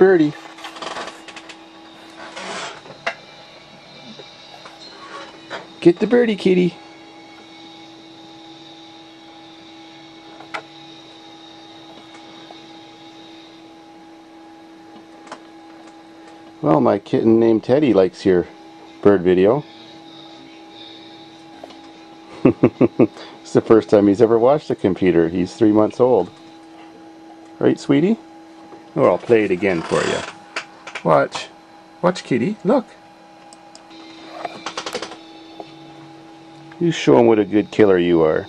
birdie. Get the birdie, kitty. Well, my kitten named Teddy likes your bird video. It's the first time he's ever watched a computer. He's 3 months old. Right, sweetie? Well, I'll play it again for you. Watch. Watch, kitty. Look. You show him what a good killer you are.